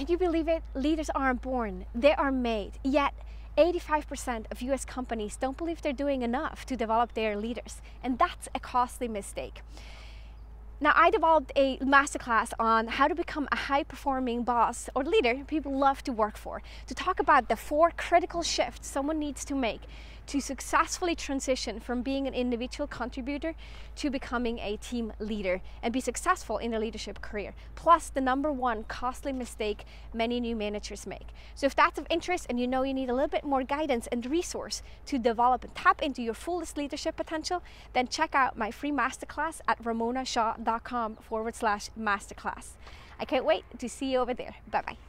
Can you believe it? Leaders aren't born, they are made. Yet 85% of US companies don't believe they're doing enough to develop their leaders. And that's a costly mistake. Now, I developed a masterclass on how to become a high-performing boss or leader people love to work for, to talk about the 4 critical shifts someone needs to make to successfully transition from being an individual contributor to becoming a team leader and be successful in their leadership career, plus the #1 costly mistake many new managers make. So if that's of interest and you know you need a little bit more guidance and resource to develop and tap into your fullest leadership potential, then check out my free masterclass at ramonashaw.com/masterclass. I can't wait to see you over there. Bye-bye.